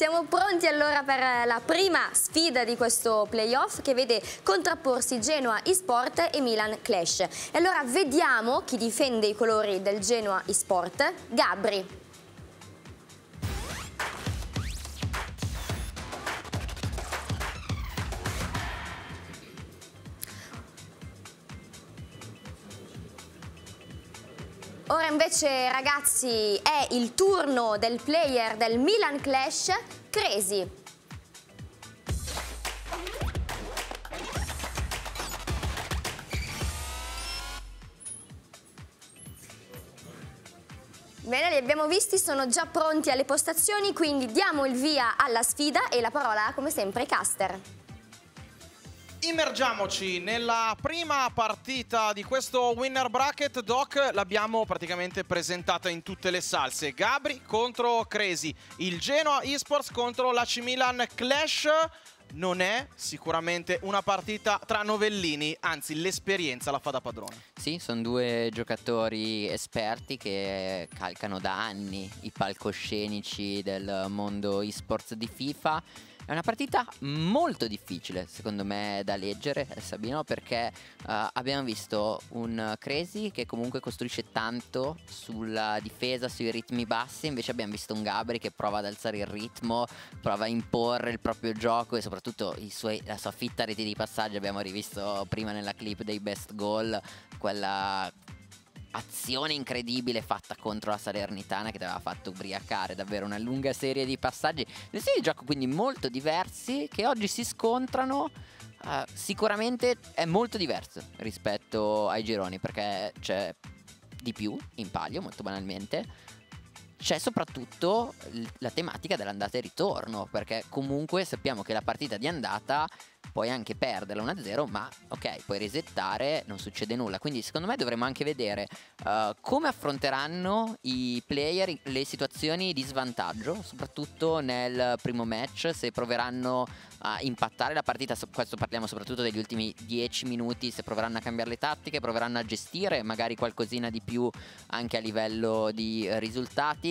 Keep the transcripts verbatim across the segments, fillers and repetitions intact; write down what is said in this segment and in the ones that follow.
Siamo pronti allora per la prima sfida di questo playoff che vede contrapporsi Genoa eSport e Milan Clash. E allora vediamo chi difende i colori del Genoa eSport. Gabri. Ora invece, ragazzi, è il turno del player del Milan Clash, Crazy. Bene, li abbiamo visti, sono già pronti alle postazioni, quindi diamo il via alla sfida e la parola, come sempre, ai caster. Immergiamoci nella prima partita di questo winner bracket. Doc, l'abbiamo praticamente presentata in tutte le salse. Gabri contro Crazy, il Genoa eSports contro l'A C Milan Clash. Non è sicuramente una partita tra novellini, anzi l'esperienza la fa da padrone. Sì, sono due giocatori esperti che calcano da anni i palcoscenici del mondo eSports di FIFA. È una partita molto difficile, secondo me, da leggere, Sabino, perché uh, abbiamo visto un Crazy che comunque costruisce tanto sulla difesa, sui ritmi bassi, invece abbiamo visto un Gabri che prova ad alzare il ritmo, prova a imporre il proprio gioco e soprattutto i suoi, la sua fitta rete di passaggio. Abbiamo rivisto prima nella clip dei best goal, quella azione incredibile fatta contro la Salernitana che ti aveva fatto ubriacare, davvero una lunga serie di passaggi, due stili di gioco quindi molto diversi che oggi si scontrano. Uh, sicuramente è molto diverso rispetto ai gironi perché c'è di più in palio, molto banalmente. C'è soprattutto la tematica dell'andata e ritorno, perché comunque sappiamo che la partita di andata puoi anche perderla uno a zero, ma ok, puoi resettare, non succede nulla. Quindi secondo me dovremo anche vedere uh, come affronteranno i player le situazioni di svantaggio, soprattutto nel primo match, se proveranno a impattare la partita. Questo parliamo soprattutto degli ultimi dieci minuti, se proveranno a cambiare le tattiche, proveranno a gestire magari qualcosina di più anche a livello di risultati.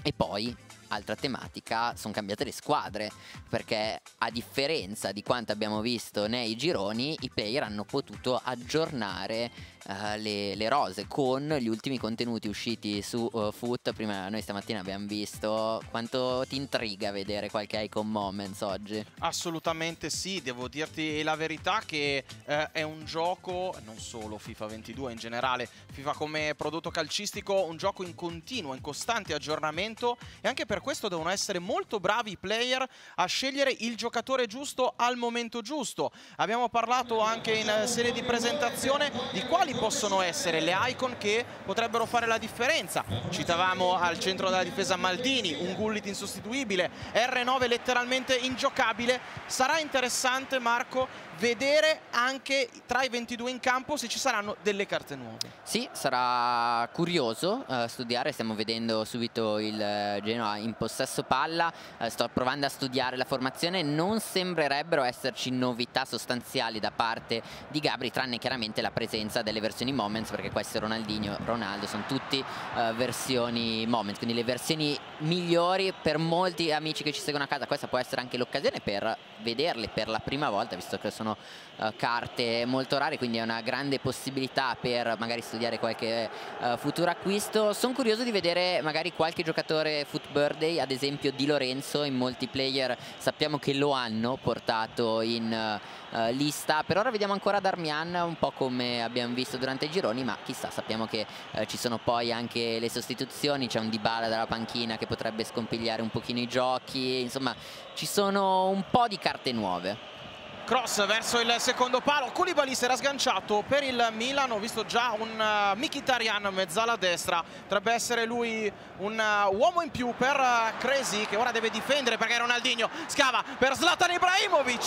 E poi, altra tematica, sono cambiate le squadre, perché a differenza di quanto abbiamo visto nei gironi, i player hanno potuto aggiornare uh, le, le rose con gli ultimi contenuti usciti su uh, Foot. Prima noi stamattina abbiamo visto. Quanto ti intriga vedere qualche Icon Moments oggi? Assolutamente sì, devo dirti la verità che uh, è un gioco, non solo FIFA ventidue, in generale FIFA come prodotto calcistico, un gioco in continuo, in costante aggiornamento, e anche per Per questo devono essere molto bravi i player a scegliere il giocatore giusto al momento giusto. Abbiamo parlato anche in serie di presentazione di quali possono essere le icon che potrebbero fare la differenza. Citavamo al centro della difesa Maldini, un Gullit insostituibile, R nove letteralmente ingiocabile. Sarà interessante, Marco, vedere anche tra i ventidue in campo se ci saranno delle carte nuove. Sì, sarà curioso uh, studiare. Stiamo vedendo subito il uh, Genoa in possesso palla, uh, sto provando a studiare la formazione. Non sembrerebbero esserci novità sostanziali da parte di Gabri, tranne chiaramente la presenza delle versioni Moments, perché questo Ronaldinho, Ronaldo sono tutti uh, versioni Moments, quindi le versioni migliori. Per molti amici che ci seguono a casa questa può essere anche l'occasione per vederle per la prima volta, visto che sono Uh, carte molto rare, quindi è una grande possibilità per magari studiare qualche uh, futuro acquisto. Sono curioso di vedere magari qualche giocatore Foot Birthday, ad esempio Di Lorenzo. In molti player sappiamo che lo hanno portato in uh, lista. Per ora vediamo ancora Darmian, un po' come abbiamo visto durante i gironi, ma chissà, sappiamo che uh, ci sono poi anche le sostituzioni, c'è un Dybala dalla panchina che potrebbe scompigliare un pochino i giochi, insomma ci sono un po' di carte nuove. Cross verso il secondo palo, Koulibaly si era sganciato per il Milan, ho visto già un uh, Mkhitaryan mezzala destra, potrebbe essere lui un uh, uomo in più per uh, Crazy, che ora deve difendere perché Ronaldinho scava per Zlatan Ibrahimovic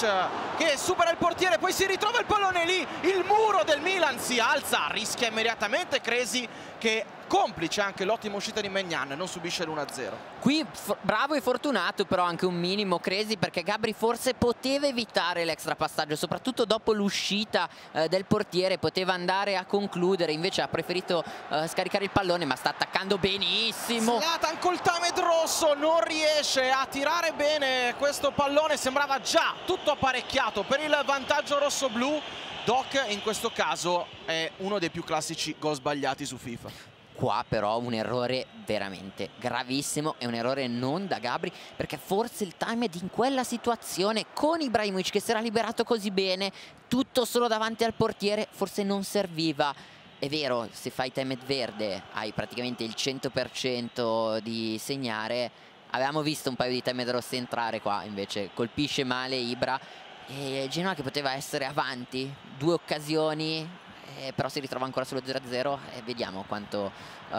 che supera il portiere, poi si ritrova il pallone lì, il muro del Milan si alza, rischia immediatamente Crazy che complice anche l'ottima uscita di Mignan, non subisce l'uno a zero. Qui bravo e fortunato però anche un minimo Crazy, perché Gabri forse poteva evitare l'extra passaggio, soprattutto dopo l'uscita eh, del portiere, poteva andare a concludere, invece ha preferito eh, scaricare il pallone, ma sta attaccando benissimo. Zlatan col tamed rosso non riesce a tirare bene questo pallone, sembrava già tutto apparecchiato per il vantaggio rosso-blu. Doc in questo caso è uno dei più classici gol sbagliati su FIFA. Qua però un errore veramente gravissimo, è un errore non da Gabri, perché forse il timed in quella situazione con Ibrahimovic che si era liberato così bene, tutto solo davanti al portiere, forse non serviva. È vero, se fai timed verde hai praticamente il cento per cento di segnare. Avevamo visto un paio di timed rossi entrare qua, invece colpisce male Ibra e Genoa che poteva essere avanti, due occasioni. Eh, però si ritrova ancora sullo zero a zero e vediamo quanto uh,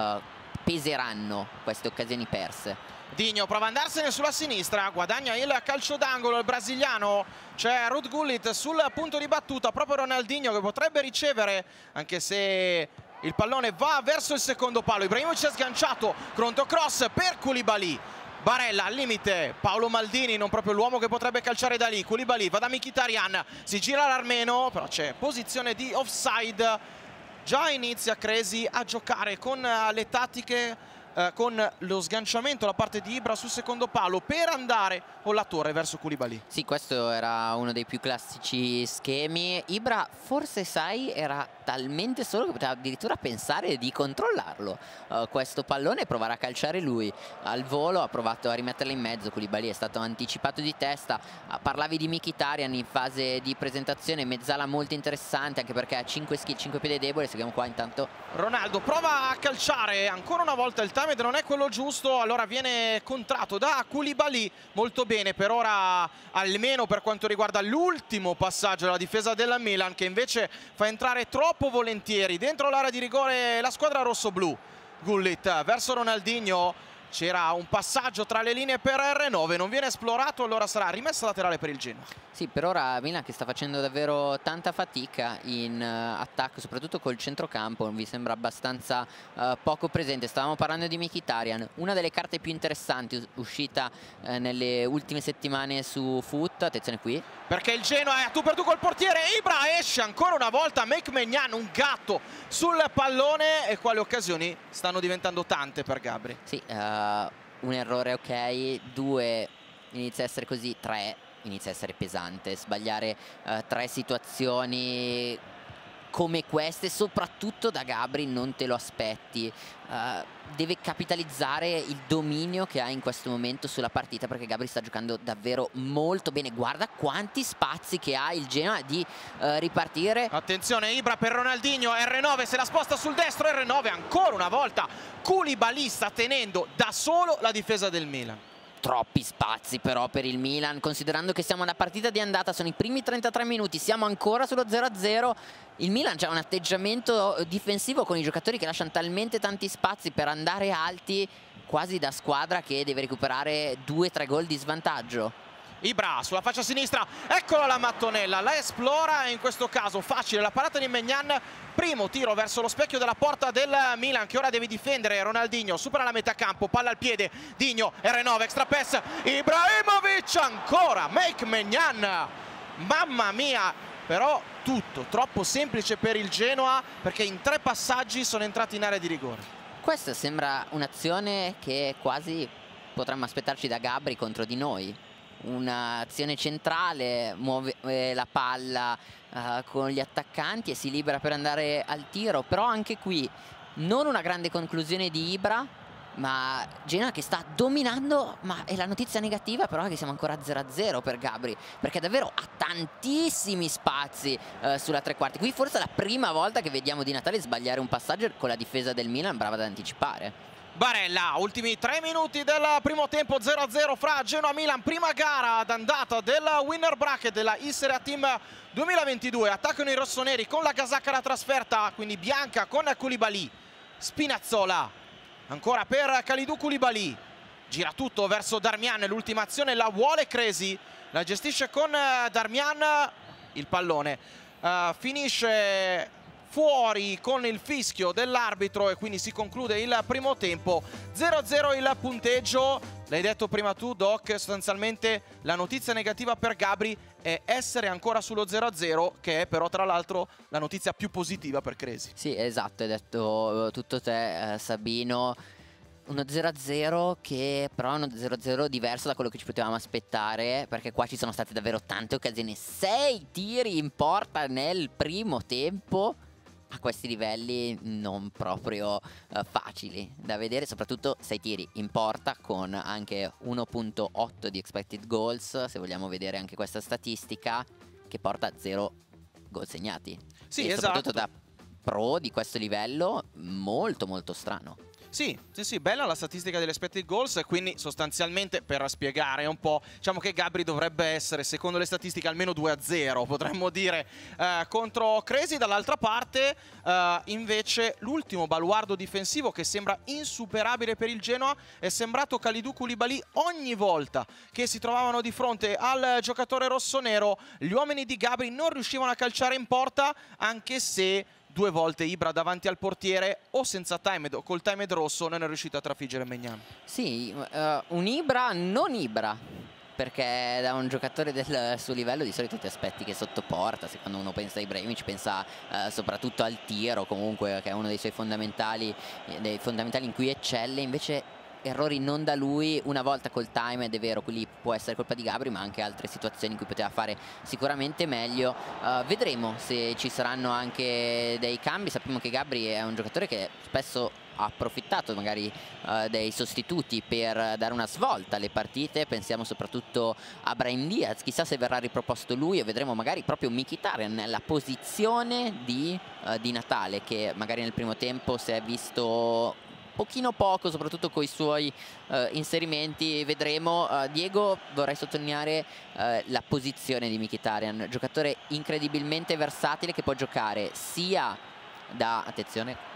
peseranno queste occasioni perse. Digno prova a andarsene sulla sinistra, guadagna il calcio d'angolo il brasiliano, c'è Ruud Gullit sul punto di battuta, proprio Ronaldinho che potrebbe ricevere, anche se il pallone va verso il secondo palo. Ibrahimovic è sganciato, pronto cross per Koulibaly, Barella al limite, Paolo Maldini non proprio l'uomo che potrebbe calciare da lì. Koulibaly va da Mkhitaryan, si gira l'armeno, però c'è posizione di offside. Già inizia Crazy a giocare con le tattiche, eh, con lo sganciamento da parte di Ibra sul secondo palo per andare con la torre verso Koulibaly. Sì, questo era uno dei più classici schemi. Ibra forse, sai, era talmente solo che poteva addirittura pensare di controllarlo uh, questo pallone e provare a calciare lui al volo. Ha provato a rimetterla in mezzo, Koulibaly è stato anticipato di testa. uh, parlavi di Mkhitaryan in fase di presentazione, mezzala molto interessante anche perché ha cinque skill, cinque piede debole. Seguiamo qua intanto Ronaldo, prova a calciare ancora una volta, il timed non è quello giusto, allora viene contrato da Koulibaly. Molto bene per ora, almeno per quanto riguarda l'ultimo passaggio della difesa della Milan, che invece fa entrare troppo volentieri dentro l'area di rigore la squadra rossoblù. Gullit verso Ronaldinho, c'era un passaggio tra le linee per R nove, non viene esplorato, allora sarà rimessa laterale per il Genoa. Sì, per ora Milan che sta facendo davvero tanta fatica in uh, attacco, soprattutto col centrocampo mi sembra abbastanza uh, poco presente. Stavamo parlando di Mkhitaryan, una delle carte più interessanti uscita uh, nelle ultime settimane su Foot. Attenzione qui, perché il Genoa è a tu per tu col portiere, Ibra esce ancora una volta, Mkhitaryan un gatto sul pallone, e qua le occasioni stanno diventando tante per Gabri. Sì, uh, un errore ok, due inizia a essere così, tre inizia a essere pesante. Sbagliare uh, tre situazioni come queste, soprattutto da Gabri, non te lo aspetti. Uh, deve capitalizzare il dominio che ha in questo momento sulla partita, perché Gabri sta giocando davvero molto bene. Guarda quanti spazi che ha il Genoa di uh, ripartire. Attenzione Ibra per Ronaldinho, R nove se la sposta sul destro, R nove ancora una volta Koulibaly sta tenendo da solo la difesa del Milan. Troppi spazi però per il Milan, considerando che siamo alla partita di andata, sono i primi trentatré minuti, siamo ancora sullo zero a zero. Il Milan ha un atteggiamento difensivo con i giocatori che lasciano talmente tanti spazi per andare alti, quasi da squadra che deve recuperare due tre gol di svantaggio. Ibra sulla faccia sinistra, eccola la mattonella, la esplora, in questo caso facile la parata di Mignan, primo tiro verso lo specchio della porta del Milan che ora deve difendere. Ronaldinho supera la metà campo, palla al piede, Digno, R nove, extra pass, Ibrahimovic ancora, make Mignan, mamma mia, però tutto troppo semplice per il Genoa, perché in tre passaggi sono entrati in area di rigore. Questa sembra un'azione che quasi potremmo aspettarci da Gabri contro di noi. Un'azione centrale, muove eh, la palla eh, con gli attaccanti e si libera per andare al tiro, però anche qui non una grande conclusione di Ibra, ma Genoa che sta dominando. Ma è la notizia negativa però che siamo ancora a zero a zero per Gabri, perché davvero ha tantissimi spazi eh, sulla tre quarti. Qui forse è la prima volta che vediamo Di Natale sbagliare un passaggio con la difesa del Milan brava ad anticipare. Barella, ultimi tre minuti del primo tempo, zero a zero fra Genoa Milan, prima gara d'andata del winner bracket della Serie A Team duemilaventidue. Attaccano i rossoneri con la casacca da trasferta, quindi bianca con Koulibaly, Spinazzola, ancora per Kalidou Koulibaly, gira tutto verso Darmian, l'ultima azione la vuole Crazy, la gestisce con Darmian, il pallone uh, finisce fuori con il fischio dell'arbitro e quindi si conclude il primo tempo. zero a zero il punteggio. L'hai detto prima tu, Doc, sostanzialmente la notizia negativa per Gabri è essere ancora sullo zero a zero, che è però tra l'altro la notizia più positiva per Crazy. Sì, esatto, hai detto tutto te, eh, Sabino. Uno zero a zero che però è uno zero a zero diverso da quello che ci potevamo aspettare, perché qua ci sono state davvero tante occasioni. Sei tiri in porta nel primo tempo, a questi livelli non proprio uh, facili da vedere, soprattutto sei tiri in porta con anche uno virgola otto di expected goals, se vogliamo vedere anche questa statistica, che porta a zero gol segnati. Sì, e esatto, soprattutto da pro di questo livello, molto molto strano. Sì, sì, sì, bella la statistica delle expected goals, quindi sostanzialmente, per spiegare un po', diciamo che Gabri dovrebbe essere, secondo le statistiche, almeno due a zero, potremmo dire, eh, contro Crazy. Dall'altra parte, eh, invece, l'ultimo baluardo difensivo che sembra insuperabile per il Genoa è sembrato Kalidou Koulibaly. Ogni volta che si trovavano di fronte al giocatore rossonero, gli uomini di Gabri non riuscivano a calciare in porta, anche se due volte Ibra davanti al portiere, o senza timed o col timed rosso, non è riuscito a trafiggere Mignan. Sì, uh, un Ibra non Ibra, perché da un giocatore del suo livello di solito ti aspetti che sottoporta. Se quando uno pensa a Ibrahimovic pensa uh, soprattutto al tiro, comunque, che è uno dei suoi fondamentali, dei fondamentali in cui eccelle. Invece errori non da lui, una volta col time, ed è vero, qui può essere colpa di Gabri, ma anche altre situazioni in cui poteva fare sicuramente meglio. Uh, vedremo se ci saranno anche dei cambi. Sappiamo che Gabri è un giocatore che spesso ha approfittato magari uh, dei sostituti per dare una svolta alle partite. Pensiamo soprattutto a Brahim Díaz, chissà se verrà riproposto lui, o vedremo magari proprio Mkhitaryan nella posizione di, uh, di Natale, che magari nel primo tempo si è visto pochino poco, soprattutto con i suoi uh, inserimenti. Vedremo. uh, Diego, vorrei sottolineare uh, la posizione di Mkhitaryan, giocatore incredibilmente versatile che può giocare sia da, attenzione,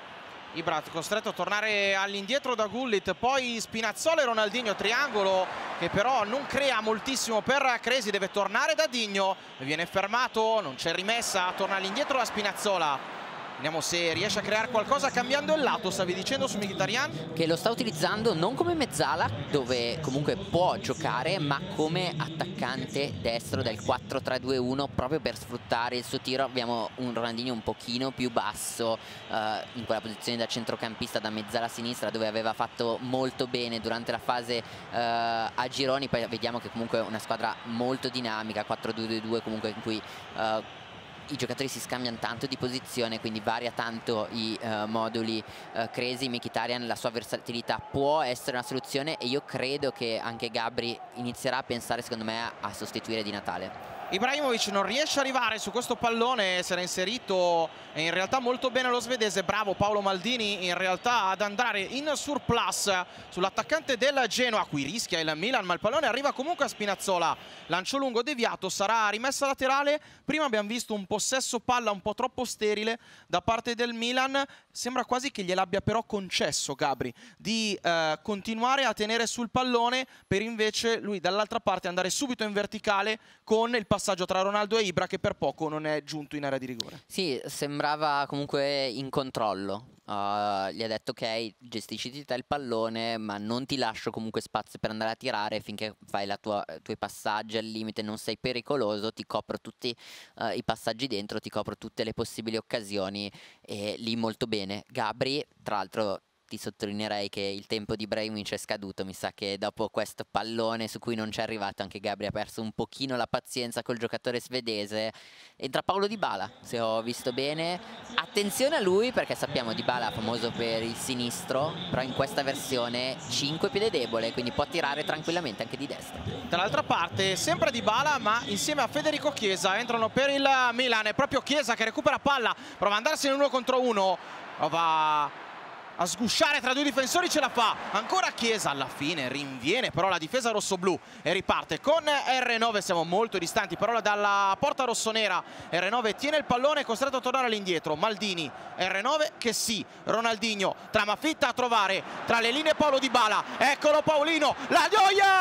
Ibra costretto a tornare all'indietro da Gullit, poi Spinazzola e Ronaldinho, triangolo che però non crea moltissimo per Crazy, deve tornare da Digno, viene fermato, non c'è rimessa, torna all'indietro da Spinazzola. Vediamo se riesce a creare qualcosa cambiando il lato, stavi dicendo, su Mkhitaryan, che lo sta utilizzando non come mezzala, dove comunque può giocare, ma come attaccante destro del quattro tre due uno, proprio per sfruttare il suo tiro. Abbiamo un Ronaldinho un pochino più basso eh, in quella posizione da centrocampista, da mezzala sinistra, dove aveva fatto molto bene durante la fase eh, a gironi. Poi vediamo che comunque è una squadra molto dinamica, quattro due due due, comunque in cui eh, i giocatori si scambiano tanto di posizione, quindi varia tanto i uh, moduli uh, Crazy. Mkhitaryan, la sua versatilità può essere una soluzione, e io credo che anche Gabri inizierà a pensare, secondo me, a sostituire Di Natale. Ibrahimovic non riesce a arrivare su questo pallone, si era inserito in realtà molto bene lo svedese, bravo Paolo Maldini in realtà ad andare in surplus sull'attaccante del Genoa. Qui rischia il Milan, ma il pallone arriva comunque a Spinazzola, lancio lungo deviato, sarà rimessa laterale. Prima abbiamo visto un possesso palla un po' troppo sterile da parte del Milan, sembra quasi che gliel'abbia però concesso Gabri di eh, continuare a tenere sul pallone, per invece lui dall'altra parte andare subito in verticale con il passaggio tra Ronaldo e Ibra, che per poco non è giunto in area di rigore. Sì, sembrava comunque in controllo. Uh, gli ha detto ok, gestisci te il pallone, ma non ti lascio comunque spazio per andare a tirare, finché fai i tuoi passaggi al limite non sei pericoloso, ti copro tutti uh, i passaggi dentro, ti copro tutte le possibili occasioni. E lì molto bene Gabri. Tra l'altro ti sottolineerei che il tempo di Ibrahimovic è scaduto, mi sa che dopo questo pallone su cui non ci è arrivato anche Gabri ha perso un pochino la pazienza col giocatore svedese. Entra Paulo Dybala, se ho visto bene, attenzione a lui, perché sappiamo Dybala è famoso per il sinistro, però in questa versione cinque piede debole, quindi può tirare tranquillamente anche di destra. Dall'altra parte sempre Dybala, ma insieme a Federico Chiesa entrano per il Milan. È proprio Chiesa che recupera palla, prova ad andarsene uno contro uno, prova a sgusciare tra due difensori, ce la fa, ancora Chiesa, alla fine rinviene però la difesa rossoblù e riparte con R nove. Siamo molto distanti però dalla porta rossonera. R nove tiene il pallone, è costretto a tornare all'indietro. Maldini, R nove, che sì, Ronaldinho, tramafitta a trovare tra le linee Paulo Dybala, eccolo Paolino, la gioia!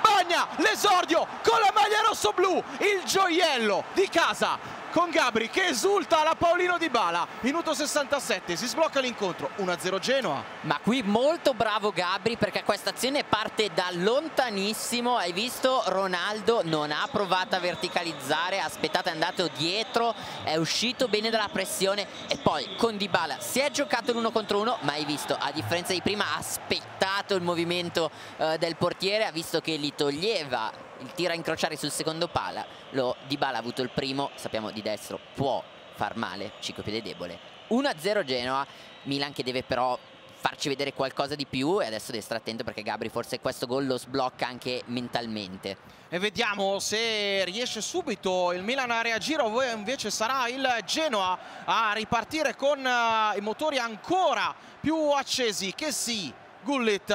Bagna l'esordio con la maglia rossoblù, il gioiello di casa con Gabri che esulta alla Paulino Dybala. Minuto sessantasette, si sblocca l'incontro, uno a zero Genoa. Ma qui molto bravo Gabri, perché questa azione parte da lontanissimo. Hai visto, Ronaldo non ha provato a verticalizzare, aspettate, è andato dietro, è uscito bene dalla pressione e poi con Dybala si è giocato l'uno contro uno, ma hai visto, a differenza di prima, ha aspettato il movimento eh, del portiere, ha visto che gli toglieva il tiro a incrociare sul secondo pala. Lo Dybala ha avuto il primo, sappiamo di destro può far male, ciclopiede debole. uno a zero Genoa, Milan che deve però farci vedere qualcosa di più e adesso deve stare attento, perché Gabri forse questo gol lo sblocca anche mentalmente. E vediamo se riesce subito il Milan a reagire o invece sarà il Genoa a ripartire con uh, i motori ancora più accesi. Kessie, Gullit,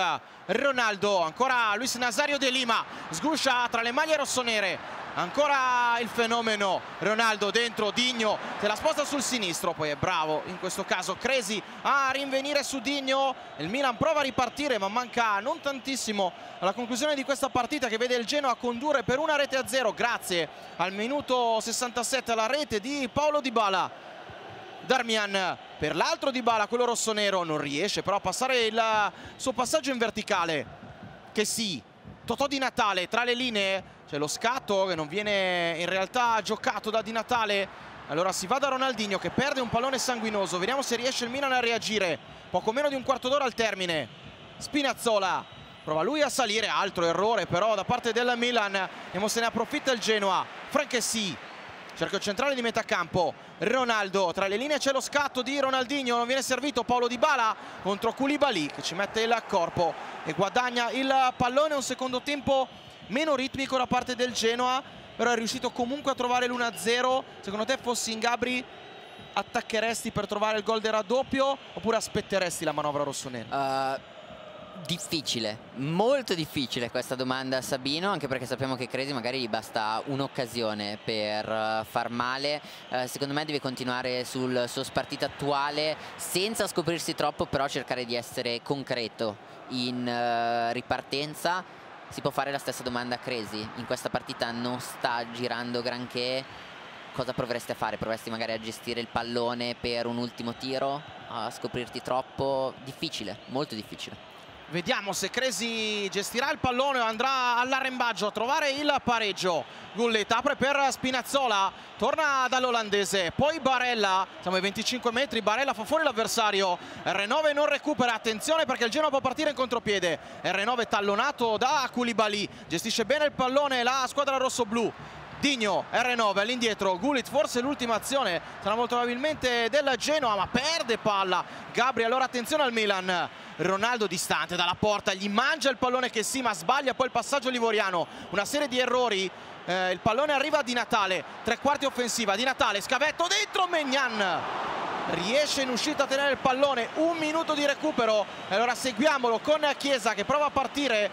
Ronaldo, ancora Luis Nazario de Lima, sguscia tra le maglie rossonere, ancora il fenomeno Ronaldo dentro, Digno te la sposta sul sinistro, poi è bravo in questo caso Crazy a rinvenire su Digno. Il Milan prova a ripartire, ma manca non tantissimo alla conclusione di questa partita, che vede il Genoa condurre per una rete a zero grazie al minuto sessantasette alla rete di Paulo Dybala. Darmian per l'altro Dybala, quello rossonero, non riesce però a passare il suo passaggio in verticale. Kessie, Totò Di Natale tra le linee, c'è lo scatto che non viene in realtà giocato da Di Natale, allora si va da Ronaldinho che perde un pallone sanguinoso. Vediamo se riesce il Milan a reagire, poco meno di un quarto d'ora al termine. Spinazzola prova lui a salire, altro errore però da parte del Milan, vediamo se ne approfitta il Genoa. Frank Kessie, cerchio centrale di metà campo, Ronaldo, tra le linee c'è lo scatto di Ronaldinho, non viene servito. Paulo Dybala contro Koulibaly che ci mette il corpo e guadagna il pallone. Un secondo tempo meno ritmico da parte del Genoa, però è riuscito comunque a trovare l'uno a zero. Secondo te, fossi in Gabri, attaccheresti per trovare il gol del raddoppio oppure aspetteresti la manovra rossonera? Uh... Difficile, molto difficile questa domanda a Sabino, anche perché sappiamo che Crazy magari gli basta un'occasione per uh, far male. Uh, secondo me deve continuare sul suo spartito attuale senza scoprirsi troppo, però cercare di essere concreto in uh, ripartenza. Si può fare la stessa domanda a Crazy, in questa partita non sta girando granché, cosa proveresti a fare? Proveresti magari a gestire il pallone per un ultimo tiro, a scoprirti troppo? Difficile, molto difficile. Vediamo se Crazy gestirà il pallone o andrà all'arrembaggio a trovare il pareggio. Gullit apre per Spinazzola, torna dall'olandese, poi Barella, siamo ai venticinque metri, Barella fa fuori l'avversario, R nove non recupera, attenzione perché il Genoa può partire in contropiede. R nove tallonato da Koulibaly, gestisce bene il pallone la squadra rossoblù. Digno, R nove all'indietro, Gullit, forse l'ultima azione sarà molto probabilmente della Genoa, ma perde palla Gabri, allora attenzione al Milan. Ronaldo distante dalla porta, gli mangia il pallone che sì, ma sbaglia poi il passaggio livoriano, una serie di errori. Eh, il pallone arriva a Di Natale, tre quarti offensiva, Di Natale, scavetto dentro, Mignan riesce in uscita a tenere il pallone, un minuto di recupero, allora seguiamolo con Chiesa che prova a partire,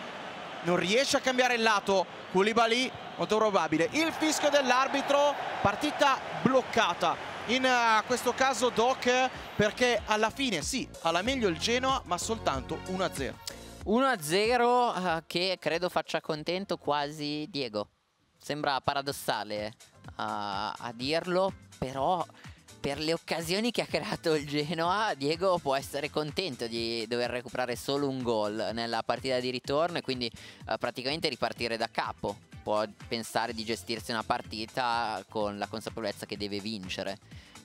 non riesce a cambiare il lato. Koulibaly, molto probabile il fischio dell'arbitro, partita bloccata in uh, questo caso, Doc, perché alla fine sì, alla meglio il Genoa, ma soltanto uno a zero. uno a zero uh, che credo faccia contento quasi Diego, sembra paradossale uh, a dirlo, però per le occasioni che ha creato il Genoa, Diego può essere contento di dover recuperare solo un gol nella partita di ritorno e quindi eh, praticamente ripartire da capo. Può pensare di gestirsi una partita con la consapevolezza che deve vincere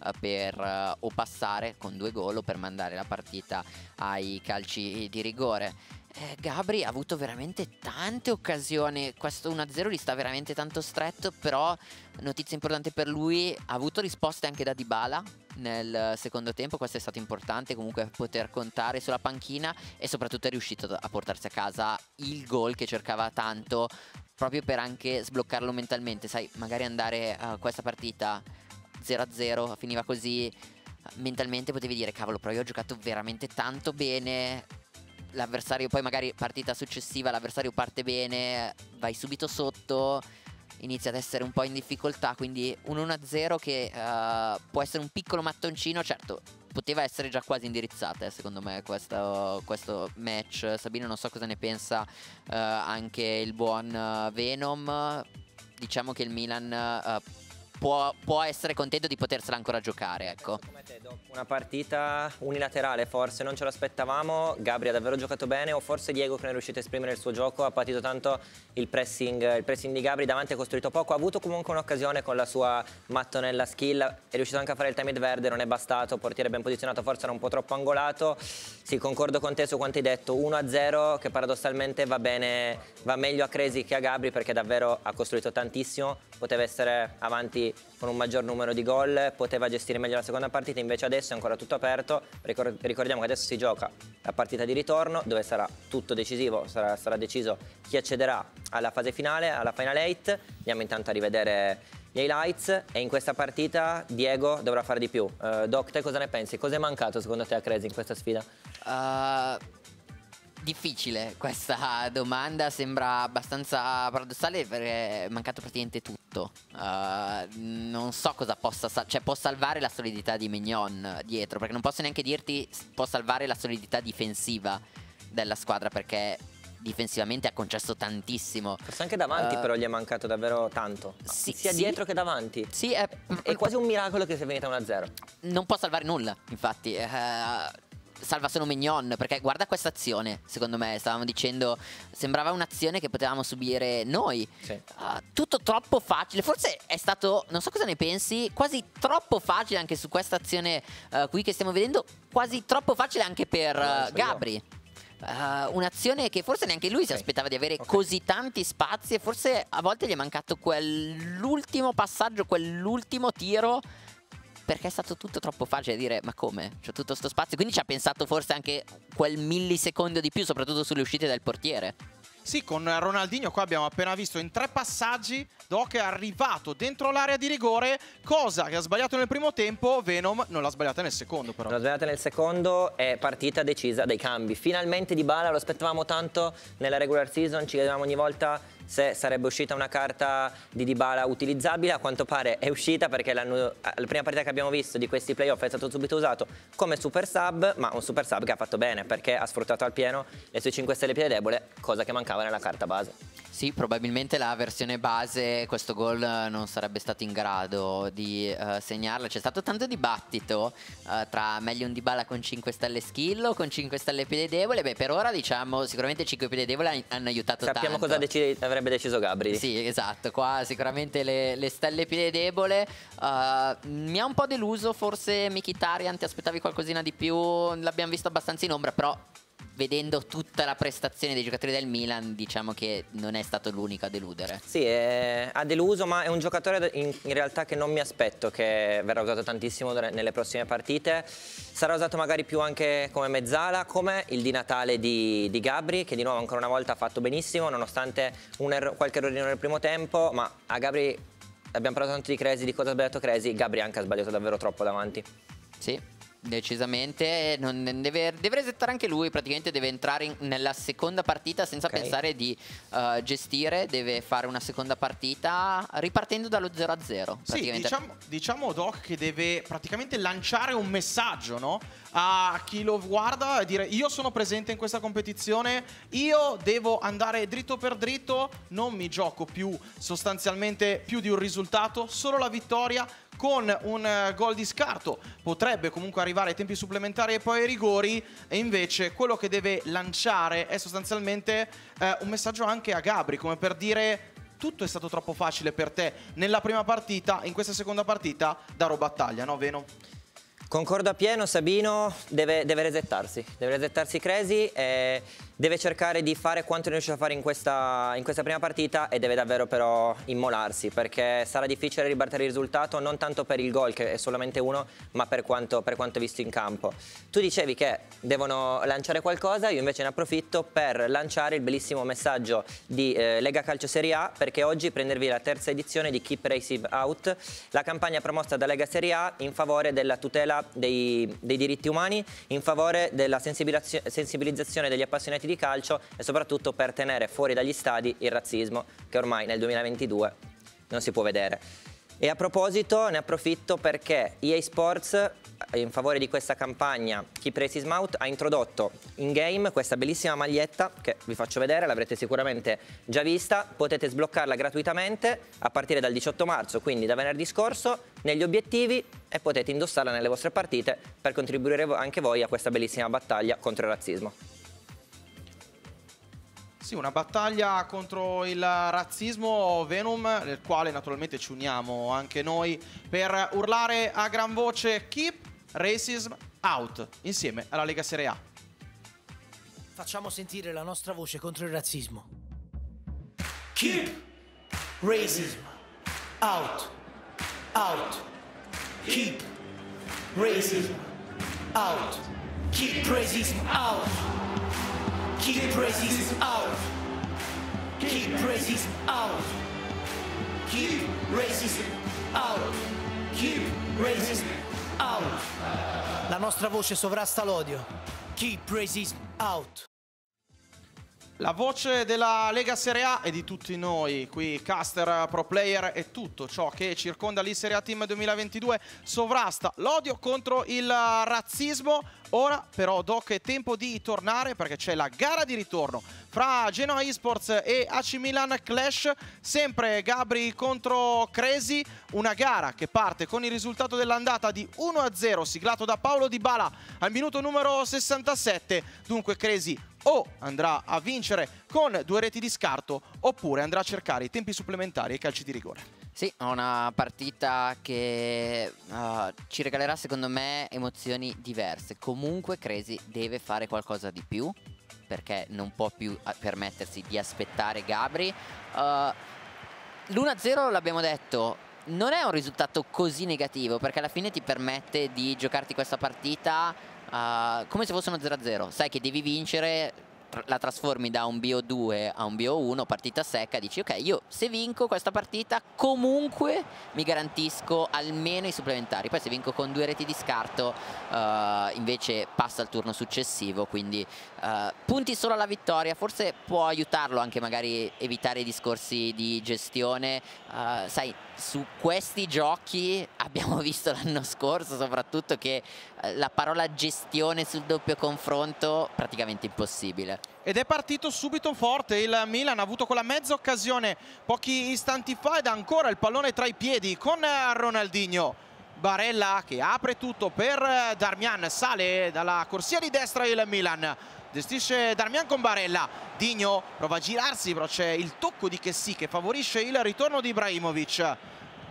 eh, per eh, o passare con due gol o per mandare la partita ai calci di rigore. Eh, Gabri ha avuto veramente tante occasioni, questo uno a zero gli sta veramente tanto stretto, però notizia importante per lui, ha avuto risposte anche da Dybala nel secondo tempo, questo è stato importante, comunque poter contare sulla panchina e soprattutto è riuscito a portarsi a casa il gol che cercava tanto, proprio per anche sbloccarlo mentalmente, sai, magari andare a questa partita zero a zero, finiva così, mentalmente potevi dire cavolo, però io ho giocato veramente tanto bene. L'avversario poi magari partita successiva, l'avversario parte bene, vai subito sotto, inizia ad essere un po' in difficoltà, quindi un uno a zero che uh, può essere un piccolo mattoncino, certo poteva essere già quasi indirizzata eh, secondo me questo, questo match. Sabino, non so cosa ne pensa uh, anche il buon uh, Venom, diciamo che il Milan uh, può, può essere contento di potersela ancora giocare, ecco. Come te, Doc, una partita unilaterale forse, non ce l'aspettavamo, Gabri ha davvero giocato bene, o forse Diego che non è riuscito a esprimere il suo gioco, ha patito tanto il pressing, il pressing di Gabri, davanti ha costruito poco, ha avuto comunque un'occasione con la sua mattonella skill, è riuscito anche a fare il timid verde, non è bastato, portiere ben posizionato, forse era un po' troppo angolato. Sì, concordo con te su quanto hai detto, uno a zero che paradossalmente va bene, va meglio a Crazy che a Gabri perché davvero ha costruito tantissimo, poteva essere avanti con un maggior numero di gol, poteva gestire meglio la seconda partita, invece adesso è ancora tutto aperto, ricordiamo che adesso si gioca la partita di ritorno dove sarà tutto decisivo, sarà, sarà deciso chi accederà alla fase finale, alla Final Eight. Andiamo intanto a rivedere gli highlights e in questa partita Diego dovrà fare di più. Uh, Doc, te cosa ne pensi? Cosa è mancato secondo te a Crazy in questa sfida? Uh, difficile questa domanda, sembra abbastanza paradossale perché è mancato praticamente tutto. Uh, non so cosa possa, cioè può salvare la solidità di Mignan dietro, perché non posso neanche dirti può salvare la solidità difensiva della squadra perché difensivamente ha concesso tantissimo. Forse anche davanti uh, però gli è mancato davvero tanto, sì, sia sì, dietro che davanti. Sì, è, è quasi un miracolo che sia venuta uno a zero. Non può salvare nulla, infatti uh, salva solo Mignan, perché guarda questa azione, secondo me, stavamo dicendo, sembrava un'azione che potevamo subire noi, sì. uh, tutto troppo facile, forse è stato, non so cosa ne pensi, quasi troppo facile anche su questa azione uh, qui che stiamo vedendo, quasi troppo facile anche per uh, so Gabri io. Uh, un'azione che forse neanche lui okay. si aspettava di avere okay. così tanti spazi, e forse a volte gli è mancato quell'ultimo passaggio, quell'ultimo tiro, perché è stato tutto troppo facile dire ma come? C'è tutto sto spazio, quindi ci ha pensato forse anche quel millisecondo di più, soprattutto sulle uscite del portiere. Sì, con Ronaldinho qua abbiamo appena visto in tre passaggi Doc è arrivato dentro l'area di rigore, cosa che ha sbagliato nel primo tempo, Venom non l'ha sbagliata nel secondo però. Non l'ha sbagliata nel secondo, è partita decisa dai cambi. Finalmente Dybala, lo aspettavamo tanto nella regular season, ci chiedevamo ogni volta se sarebbe uscita una carta di Dybala utilizzabile, a quanto pare è uscita perché la, la prima partita che abbiamo visto di questi playoff è stato subito usato come super sub, ma un super sub che ha fatto bene perché ha sfruttato al pieno le sue cinque stelle piede debole, cosa che mancava nella carta base. Sì, probabilmente la versione base questo gol non sarebbe stato in grado di uh, segnarla. C'è stato tanto dibattito uh, tra meglio un Dybala con cinque stelle skill o con cinque stelle piede debole. Beh, per ora diciamo sicuramente cinque piede debole hanno aiutato Sappiamo tanto. Sappiamo cosa avrebbe deciso Gabri. Sì, esatto, qua sicuramente le, le stelle piede debole. uh, Mi ha un po' deluso forse Mkhitaryan, ti aspettavi qualcosina di più, l'abbiamo visto abbastanza in ombra però vedendo tutta la prestazione dei giocatori del Milan diciamo che non è stato l'unico a deludere. Sì, è, ha deluso, ma è un giocatore in, in realtà che non mi aspetto che verrà usato tantissimo nelle prossime partite, sarà usato magari più anche come mezzala, come il Di Natale di, di Gabri, che di nuovo ancora una volta ha fatto benissimo nonostante un erro, qualche errorino nel primo tempo, ma a Gabri abbiamo parlato tanto di Crazy, di cosa ha sbagliato Crazy, Gabri anche ha sbagliato davvero troppo davanti. Sì, decisamente, non deve, deve resettare anche lui, praticamente deve entrare in, nella seconda partita senza okay. pensare di uh, gestire, deve fare una seconda partita ripartendo dallo zero a zero. Sì, diciamo, diciamo Doc che deve praticamente lanciare un messaggio, no? A chi lo guarda e dire io sono presente in questa competizione, io devo andare dritto per dritto, non mi gioco più sostanzialmente più di un risultato, solo la vittoria. Con un gol di scarto potrebbe comunque arrivare ai tempi supplementari e poi ai rigori, e invece quello che deve lanciare è sostanzialmente eh, un messaggio anche a Gabri, come per dire tutto è stato troppo facile per te nella prima partita, in questa seconda partita darò battaglia, no Veno? Concordo a pieno, Sabino deve, deve resettarsi, deve resettarsi Crazy, e deve cercare di fare quanto è riuscito a fare in questa, in questa prima partita, e deve davvero però immolarsi perché sarà difficile ribaltare il risultato, non tanto per il gol che è solamente uno, ma per quanto, per quanto visto in campo. Tu dicevi che devono lanciare qualcosa, io invece ne approfitto per lanciare il bellissimo messaggio di eh, Lega Calcio Serie A, perché oggi prendervi la terza edizione di Keep Racing Out, la campagna promossa da Lega Serie A in favore della tutela dei, dei diritti umani, in favore della sensibilizzazione, sensibilizzazione degli appassionati di di calcio e soprattutto per tenere fuori dagli stadi il razzismo che ormai nel duemilaventidue non si può vedere. E a proposito ne approfitto perché E A Sports in favore di questa campagna Keep Racing Out ha introdotto in game questa bellissima maglietta che vi faccio vedere, l'avrete sicuramente già vista, potete sbloccarla gratuitamente a partire dal diciotto marzo, quindi da venerdì scorso, negli obiettivi, e potete indossarla nelle vostre partite per contribuire anche voi a questa bellissima battaglia contro il razzismo. Sì, una battaglia contro il razzismo, Venom, nel quale naturalmente ci uniamo anche noi per urlare a gran voce Keep Racism Out insieme alla Lega Serie A. Facciamo sentire la nostra voce contro il razzismo. Keep Racism Out, out. Keep Racism Out, Keep Racism Out. Keep racism out. Keep racism out. Keep racism out. Keep racism out. La nostra voce sovrasta l'odio. Keep racism out. La voce della Lega Serie A e di tutti noi, qui caster, pro player e tutto ciò che circonda l'Serie A Team duemilaventidue, sovrasta l'odio contro il razzismo. Ora però, Doc, è tempo di tornare perché c'è la gara di ritorno fra Genoa eSport e A C Milan Clash, sempre Gabri contro Crazy, una gara che parte con il risultato dell'andata di uno a zero siglato da Paulo Dybala al minuto numero sessantasette, dunque Crazy o andrà a vincere con due reti di scarto oppure andrà a cercare i tempi supplementari e i calci di rigore. Sì, una partita che uh, ci regalerà secondo me emozioni diverse. Comunque Crazy deve fare qualcosa di più perché non può più permettersi di aspettare Gabri. uh, L'uno a zero, l'abbiamo detto, non è un risultato così negativo perché alla fine ti permette di giocarti questa partita Uh, come se fosse uno zero a zero, sai che devi vincere, tra la trasformi da un B O due a un B O uno, partita secca, dici ok, io se vinco questa partita comunque mi garantisco almeno i supplementari, poi se vinco con due reti di scarto uh, invece passa al turno successivo, quindi uh, punti solo alla vittoria, forse può aiutarlo anche magari evitare i discorsi di gestione. Uh, sai, su questi giochi abbiamo visto l'anno scorso soprattutto che la parola gestione sul doppio confronto è praticamente impossibile. Ed è partito subito forte il Milan, ha avuto quella mezza occasione pochi istanti fa ed ancora il pallone tra i piedi con Ronaldinho. Barella che apre tutto per Darmian, sale dalla corsia di destra il Milan, gestisce Darmian con Barella, Digno prova a girarsi però c'è il tocco di Kessie che favorisce il ritorno di Ibrahimovic.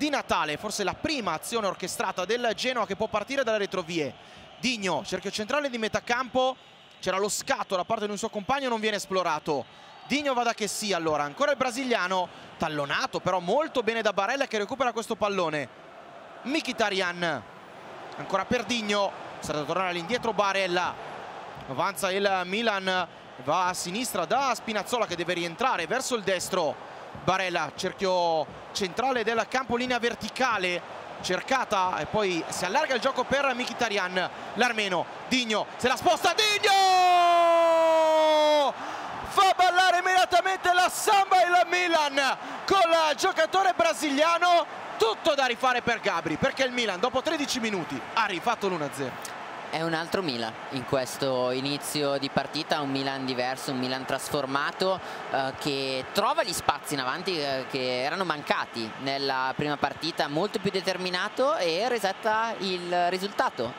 Di Natale, forse la prima azione orchestrata del Genoa che può partire dalle retrovie. Digno, cerchio centrale di metà campo, c'era lo scatto da parte di un suo compagno, non viene esplorato. Digno va da Kessie, allora ancora il brasiliano, tallonato però molto bene da Barella che recupera questo pallone. Mkhitaryan, ancora per Digno, sarà tornare all'indietro Barella, avanza il Milan, va a sinistra da Spinazzola che deve rientrare verso il destro. Barella, cerchio centrale del campo, linea verticale cercata e poi si allarga il gioco per Mkhitaryan, l'armeno, Digno, se la sposta Digno! Fa ballare immediatamente la samba il Milan con il giocatore brasiliano. Tutto da rifare per Gabri perché il Milan dopo tredici minuti ha rifatto l'uno a zero. È un altro Milan in questo inizio di partita, un Milan diverso, un Milan trasformato eh, che trova gli spazi in avanti eh, che erano mancati nella prima partita, molto più determinato e resetta il risultato.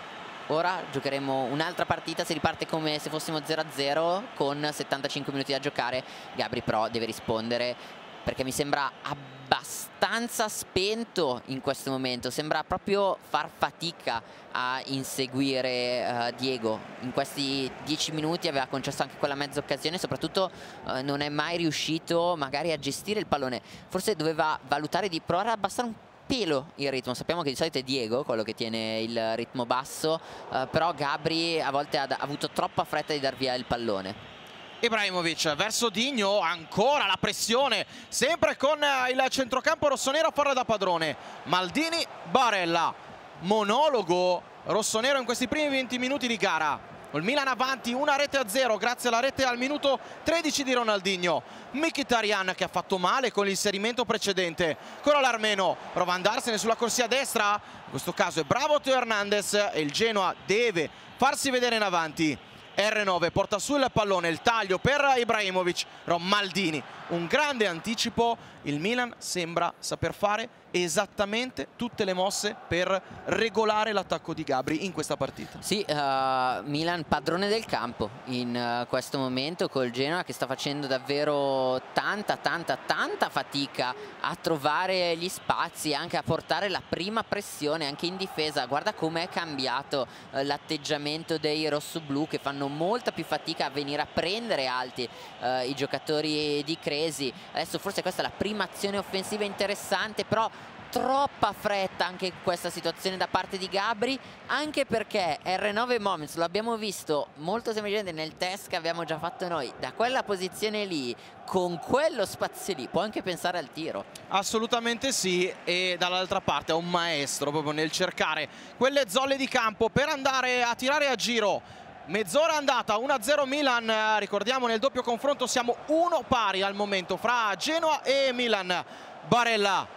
Ora giocheremo un'altra partita, si riparte come se fossimo zero a zero con settantacinque minuti da giocare. Gabri però deve rispondere perché mi sembra abbastanza abbastanza spento in questo momento, sembra proprio far fatica a inseguire uh, Diego. In questi dieci minuti aveva concesso anche quella mezza occasione, soprattutto uh, non è mai riuscito magari a gestire il pallone, forse doveva valutare di provare ad abbassare un pelo il ritmo, sappiamo che di solito è Diego quello che tiene il ritmo basso, uh, però Gabri a volte ha, ha avuto troppa fretta di dar via il pallone. Ibrahimovic verso Digno, ancora la pressione, sempre con il centrocampo rossonero a farla da padrone. Maldini, Barella, monologo rossonero in questi primi venti minuti di gara. il Milan avanti, una rete a zero grazie alla rete al minuto tredici di Ronaldinho. Mkhitaryan che ha fatto male con l'inserimento precedente, ancora l'armeno prova a andarsene sulla corsia destra, in questo caso è bravo Teo Hernandez e il Genoa deve farsi vedere in avanti. R nove porta sul pallone, il taglio per Ibrahimovic, però Maldini, un grande anticipo. Il Milan sembra saper fare esattamente tutte le mosse per regolare l'attacco di Gabri in questa partita. Sì, uh, Milan padrone del campo in uh, questo momento, col Genoa che sta facendo davvero tanta tanta tanta fatica a trovare gli spazi, anche a portare la prima pressione anche in difesa. Guarda com'è cambiato uh, l'atteggiamento dei rossoblù, che fanno molta più fatica a venire a prendere alti uh, i giocatori di Crazy. Adesso forse questa è la prima azione offensiva interessante, però troppa fretta anche in questa situazione da parte di Gabri, anche perché R nove Moments lo abbiamo visto molto semplicemente nel test che abbiamo già fatto noi, da quella posizione lì, con quello spazio lì, può anche pensare al tiro. Assolutamente sì, e dall'altra parte è un maestro proprio nel cercare quelle zolle di campo per andare a tirare a giro. Mezz'ora andata, uno a zero Milan, ricordiamo nel doppio confronto siamo uno pari al momento fra Genoa e Milan. Barella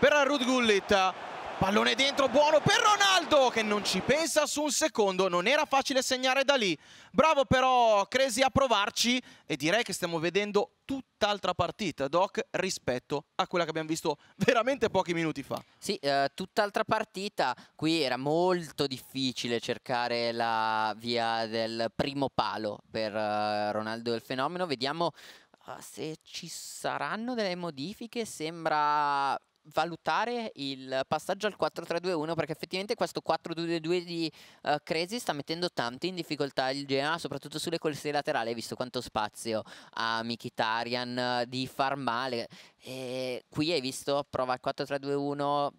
per Ruud Gullit, pallone dentro, buono per Ronaldo che non ci pensa su un secondo, non era facile segnare da lì, bravo però Crazy a provarci, e direi che stiamo vedendo tutt'altra partita, Doc, rispetto a quella che abbiamo visto veramente pochi minuti fa. Sì, eh, tutt'altra partita. Qui era molto difficile cercare la via del primo palo per eh, Ronaldo il fenomeno. Vediamo eh, se ci saranno delle modifiche. Sembra valutare il passaggio al quattro tre due uno, perché effettivamente questo quattro due due due di uh, Crazy sta mettendo tanto in difficoltà il Genoa, soprattutto sulle corsie laterali. Hai visto quanto spazio a Mkhitaryan uh, di far male, e qui hai visto prova il quattro tre due uno,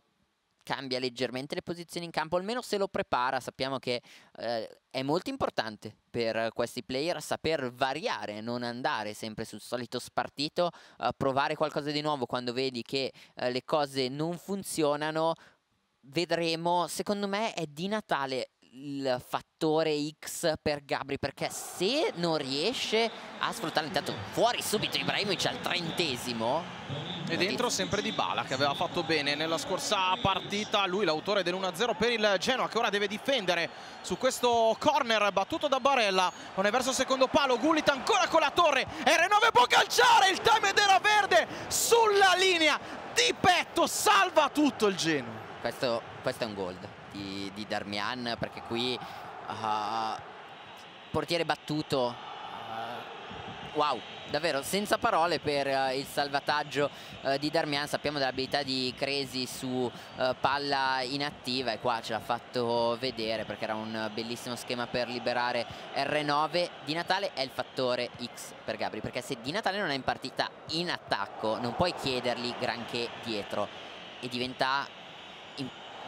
cambia leggermente le posizioni in campo, almeno se lo prepara. Sappiamo che eh, è molto importante per questi player saper variare, non andare sempre sul solito spartito, eh, provare qualcosa di nuovo quando vedi che eh, le cose non funzionano. Vedremo, secondo me è Di Natale il fattore X per Gabri, perché se non riesce a sfruttare, intanto fuori subito Ibrahimovic al trentesimo e dentro sempre Dybala, che aveva fatto bene nella scorsa partita, lui l'autore dell'uno a zero per il Genoa, che ora deve difendere su questo corner battuto da Barella. Non è verso il secondo palo, Gullit ancora con la torre, R nove può calciare, il time era verde sulla linea di petto, salva tutto il Genoa. Questo, questo è un gold Di, di Darmian, perché qui uh, portiere battuto, uh, wow, davvero senza parole per uh, il salvataggio uh, di Darmian. Sappiamo dell'abilità di Crazy su uh, palla inattiva, e qua ce l'ha fatto vedere, perché era un bellissimo schema per liberare R nove. Di Natale è il fattore X per Gabri, perché se Di Natale non è in partita in attacco non puoi chiedergli granché dietro, e diventa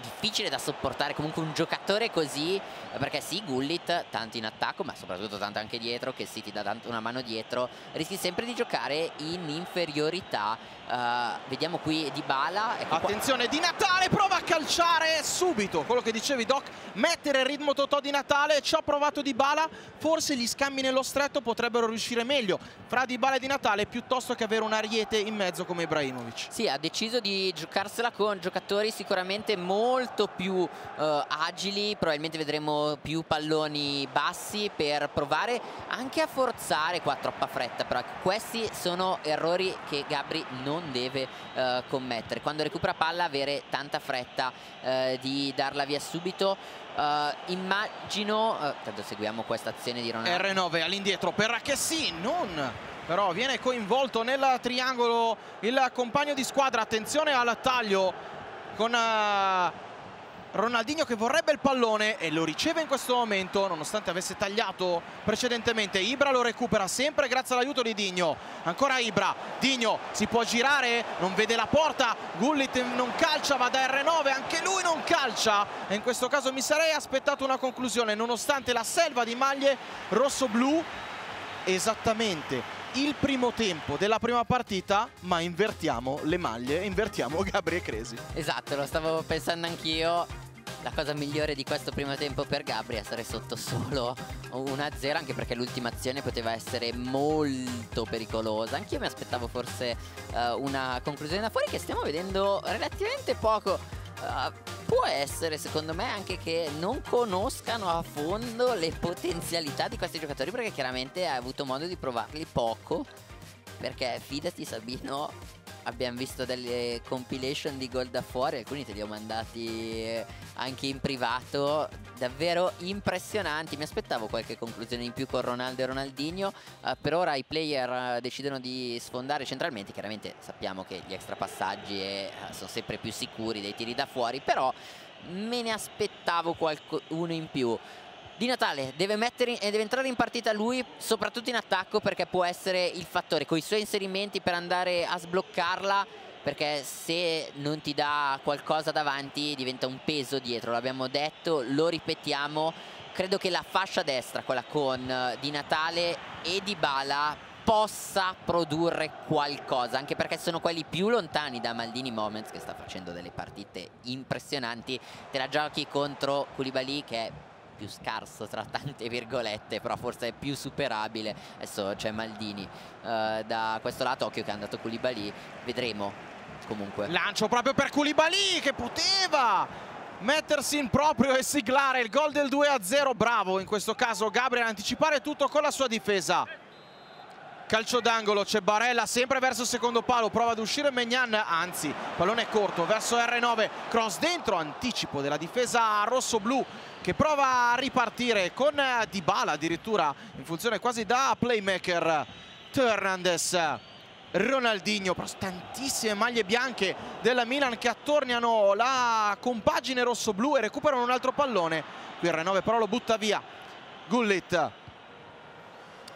difficile da sopportare comunque un giocatore così, perché sì, Gullit tanto in attacco ma soprattutto tanto anche dietro, che sì, ti dà tanto una mano dietro, rischi sempre di giocare in inferiorità. Uh, vediamo qui Dybala, ecco, attenzione qua. Di Natale prova a calciare subito, quello che dicevi Doc, mettere il ritmo Totò Di Natale, ci ha provato Dybala, forse gli scambi nello stretto potrebbero riuscire meglio fra Dybala e Di Natale piuttosto che avere un ariete in mezzo come Ibrahimovic. Sì, ha deciso di giocarsela con giocatori sicuramente molto molto più uh, agili, probabilmente vedremo più palloni bassi per provare anche a forzare qua troppa fretta, però questi sono errori che Gabri non deve uh, commettere, quando recupera palla avere tanta fretta uh, di darla via subito. Uh, immagino, uh, tanto seguiamo questa azione di Ronaldo. R nove all'indietro per Kessie, non... però viene coinvolto nel triangolo il compagno di squadra, attenzione al taglio con uh, Ronaldinho che vorrebbe il pallone e lo riceve in questo momento, nonostante avesse tagliato precedentemente. Ibra lo recupera sempre grazie all'aiuto di Digno, ancora Ibra, Digno si può girare, non vede la porta, Gullit non calcia, va da R nove, anche lui non calcia, e in questo caso mi sarei aspettato una conclusione, nonostante la selva di maglie rosso-blu. Esattamente il primo tempo della prima partita, ma invertiamo le maglie, invertiamo Gabri e Crazy. Esatto, lo stavo pensando anch'io. la cosa migliore di questo primo tempo per Gabri è essere sotto solo uno a zero, anche perché l'ultima azione poteva essere molto pericolosa. Anch'io mi aspettavo forse uh, una conclusione da fuori, che stiamo vedendo relativamente poco. Uh, può essere secondo me anche che non conoscano a fondo le potenzialità di questi giocatori, perché chiaramente hai avuto modo di provarli poco, perché fidati Sabino, abbiamo visto delle compilation di gol da fuori, alcuni te li ho mandati anche in privato, davvero impressionanti. Mi aspettavo qualche conclusione in più con Ronaldo e Ronaldinho. Uh, per ora i player uh, decidono di sfondare centralmente. Chiaramente sappiamo che gli extrapassaggi è, uh, sono sempre più sicuri dei tiri da fuori, però me ne aspettavo qualcuno in più. Di Natale deve, mettere, deve entrare in partita lui, soprattutto in attacco, perché può essere il fattore con i suoi inserimenti per andare a sbloccarla, perché se non ti dà qualcosa davanti diventa un peso dietro. L'abbiamo detto, lo ripetiamo, credo che la fascia destra, quella con Di Natale e Dybala, possa produrre qualcosa, anche perché sono quelli più lontani da Maldini Moments, che sta facendo delle partite impressionanti. Te la giochi contro Koulibaly, che è più scarso tra tante virgolette, però forse è più superabile. Adesso c'è Maldini uh, da questo lato, occhio che è andato Koulibaly, vedremo. Comunque lancio proprio per Koulibaly, che poteva mettersi in proprio e siglare il gol del due a zero. Bravo in questo caso Gabri ad anticipare tutto con la sua difesa. Calcio d'angolo, c'è Barella sempre verso il secondo palo, prova ad uscire Mignan, anzi pallone corto verso R nove, cross dentro, anticipo della difesa rossoblù che prova a ripartire con Dybala addirittura in funzione quasi da playmaker. Hernandez, Ronaldinho, tantissime maglie bianche della Milan che attorniano la compagine rossoblù e recuperano un altro pallone. Qui R nove però lo butta via Gullit.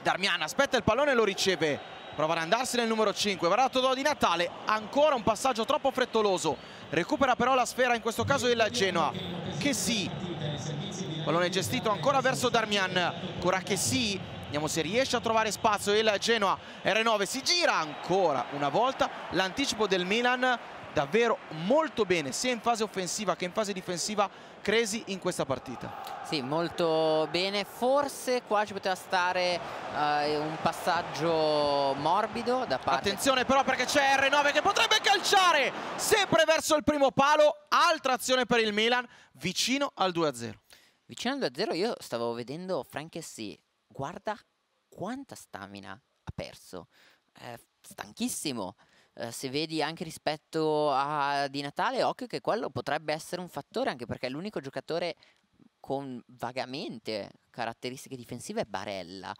Darmian aspetta il pallone e lo riceve, prova ad andarsene il numero cinque, guarda Totò Di Natale, ancora un passaggio troppo frettoloso, recupera però la sfera in questo caso il Genoa. Kessie, pallone gestito ancora verso Darmian, ancora Kessie, vediamo se riesce a trovare spazio il Genoa. R nove si gira ancora una volta, l'anticipo del Milan davvero molto bene sia in fase offensiva che in fase difensiva. Crazy in questa partita sì, molto bene. Forse qua ci poteva stare uh, un passaggio morbido da parte, attenzione però, perché c'è R nove che potrebbe calciare sempre verso il primo palo. Altra azione per il Milan, vicino al due a zero. Vicino al due a zero. Io stavo vedendo Frank Kessie, guarda quanta stamina ha perso, è stanchissimo. Uh, se vedi anche rispetto a Di Natale, occhio che quello potrebbe essere un fattore, anche perché l'unico giocatore con vagamente caratteristiche difensive è Barella.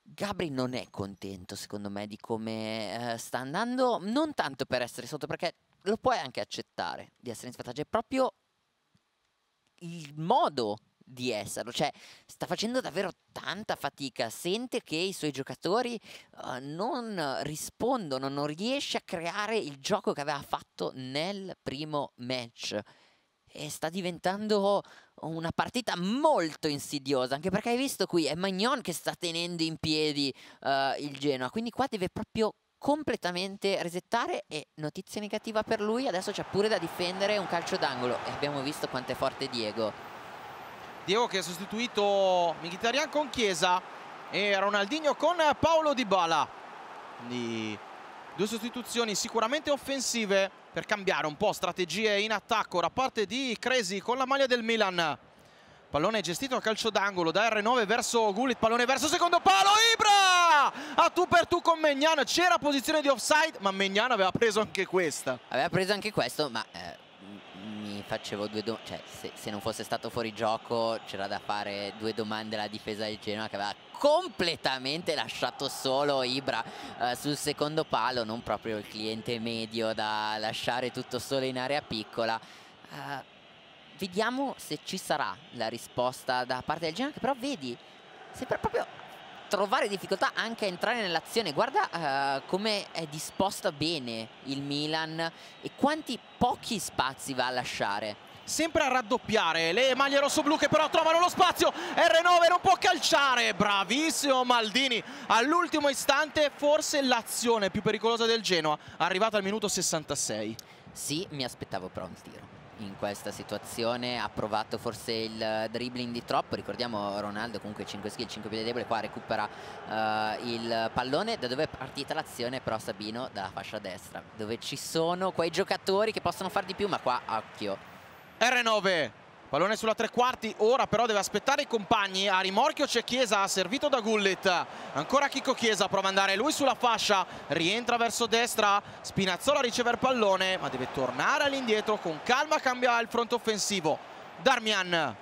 Gabri non è contento secondo me di come uh, sta andando, non tanto per essere sotto, perché lo puoi anche accettare di essere in svantaggio, è proprio il modo di esserlo, cioè sta facendo davvero tanta fatica, sente che i suoi giocatori uh, non rispondono, non riesce a creare il gioco che aveva fatto nel primo match, e sta diventando una partita molto insidiosa, anche perché hai visto qui è Mignan che sta tenendo in piedi uh, il Genoa, quindi qua deve proprio completamente resettare. E notizia negativa per lui, adesso c'è pure da difendere un calcio d'angolo, e abbiamo visto quanto è forte Diego Diego che ha sostituito Mkhitaryan con Chiesa e Ronaldinho con Paulo Dybala. Quindi due sostituzioni sicuramente offensive per cambiare un po' strategie in attacco da parte di Crazy con la maglia del Milan. Pallone gestito a calcio d'angolo da R nove verso Gullit, pallone verso secondo palo, Ibra! A tu per tu con Mignan, c'era posizione di offside, ma Mignan aveva preso anche questa. Aveva preso anche questo, ma... Eh... facevo due domande, cioè se, se non fosse stato fuori gioco c'era da fare due domande alla difesa del Genoa, che aveva completamente lasciato solo Ibra eh, sul secondo palo, non proprio il cliente medio da lasciare tutto solo in area piccola. Uh, vediamo se ci sarà la risposta da parte del Genoa, che però vedi sembra proprio trovare difficoltà anche a entrare nell'azione. Guarda uh, come è disposta bene il Milan e quanti pochi spazi va a lasciare. Sempre a raddoppiare le maglie rossoblù, che però trovano lo spazio. R nove non può calciare, bravissimo Maldini all'ultimo istante. Forse l'azione più pericolosa del Genoa, arrivata al minuto sessantasei. Sì, mi aspettavo però un tiro. in questa situazione, ha provato forse il dribbling di troppo, ricordiamo Ronaldo comunque cinque skill, cinque piede debole, qua recupera uh, il pallone, da dove è partita l'azione però Sabino, dalla fascia destra, dove ci sono quei giocatori che possono far di più, ma qua occhio. R nove, pallone sulla tre quarti, ora però deve aspettare i compagni, a rimorchio c'è Chiesa, servito da Gullit, ancora Chicco Chiesa, prova ad andare lui sulla fascia, rientra verso destra, Spinazzola riceve il pallone ma deve tornare all'indietro, con calma cambia il fronte offensivo, Darmian,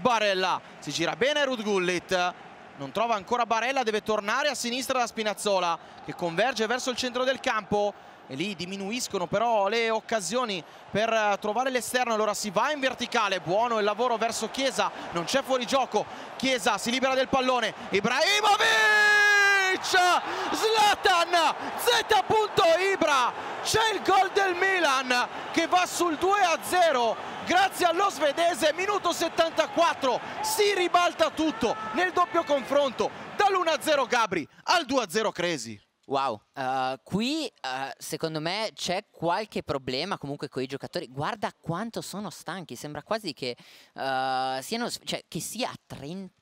Barella, si gira bene Ruud Gullit, non trova ancora Barella, deve tornare a sinistra da Spinazzola che converge verso il centro del campo, e lì diminuiscono però le occasioni per trovare l'esterno, allora si va in verticale, buono il lavoro verso Chiesa, non c'è fuorigioco, Chiesa si libera del pallone, Ibrahimovic, Zlatan, Z.Ibra, c'è il gol del Milan che va sul due a zero grazie allo svedese, minuto settantaquattro, si ribalta tutto nel doppio confronto, dall'uno a zero Gabri al due a zero Crazy. Wow, uh, qui uh, secondo me c'è qualche problema comunque con i giocatori, guarda quanto sono stanchi, sembra quasi che uh, siano, cioè, che sia a, trenta,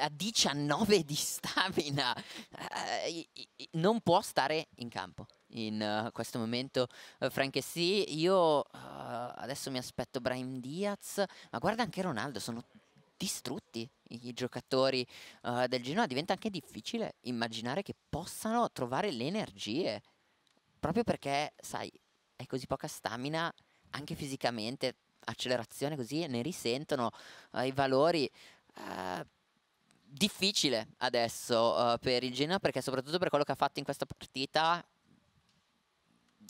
a diciannove di stamina, uh, non può stare in campo in uh, questo momento uh, Frank Kessie, io uh, adesso mi aspetto Brahim Díaz, ma guarda anche Ronaldo, sono distrutti i giocatori uh, del Genoa, diventa anche difficile immaginare che possano trovare le energie, proprio perché, sai, è così poca stamina, anche fisicamente, accelerazione così, ne risentono uh, i valori. Uh, difficile adesso uh, per il Genoa, perché soprattutto per quello che ha fatto in questa partita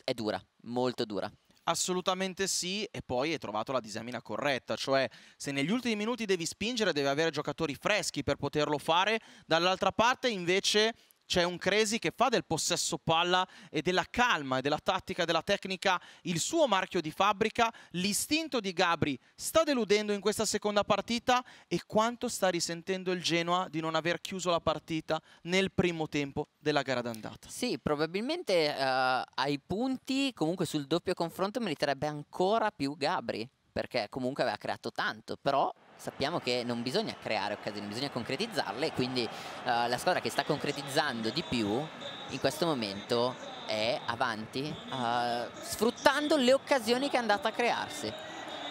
è dura, molto dura. Assolutamente sì, e poi hai trovato la disamina corretta, cioè se negli ultimi minuti devi spingere devi avere giocatori freschi per poterlo fare, dall'altra parte invece c'è un Crazy che fa del possesso palla e della calma e della tattica, della tecnica il suo marchio di fabbrica, l'istinto di Gabri sta deludendo in questa seconda partita e quanto sta risentendo il Genoa di non aver chiuso la partita nel primo tempo della gara d'andata. Sì, probabilmente uh, ai punti comunque sul doppio confronto meriterebbe ancora più Gabri, perché comunque aveva creato tanto, però sappiamo che non bisogna creare occasioni, bisogna concretizzarle, quindi uh, la squadra che sta concretizzando di più in questo momento è avanti, uh, sfruttando le occasioni che è andata a crearsi.